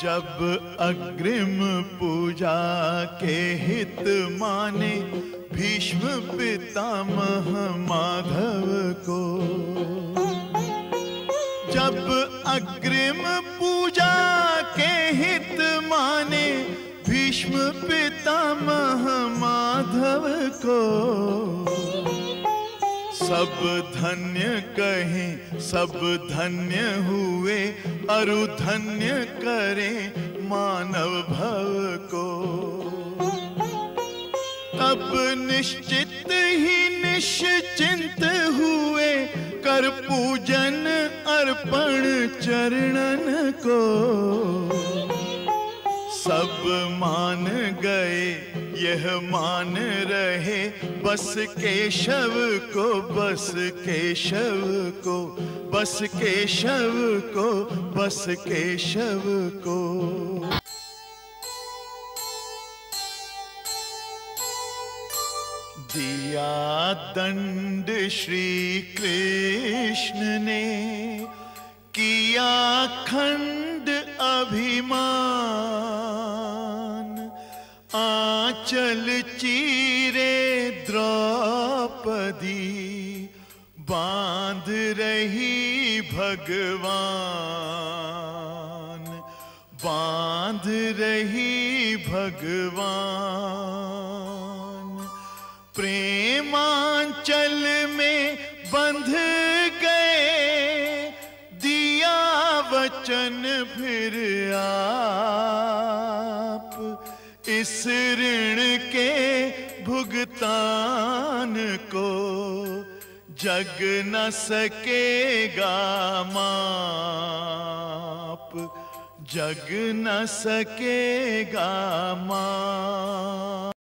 जब अग्रिम पूजा के हित माने भीष्म पितामह माधव को, जब अग्रिम पूजा के हित माने भीष्म पितामह माधव को, सब धन्य कहें सब धन्य हुए, अरु धन्य करें मानव भव को। तब निश्चित ही निश्चिंत हुए, कर पूजन अर्पण चरणन को। सब मान गए यह मान रहे, बस केशव को बस केशव को, बस केशव को बस केशव को। दिया दंड श्री कृष्ण ने, किया खंड अभिमान। आंचल चीरे द्रौपदी, बांध रही भगवान, बांध रही भगवान। प्रेमांचल में बंध गए, दिया वचन फिर आप। इस ऋण के भुगतान को जग न सकेगा माप, जग न सकेगा माप।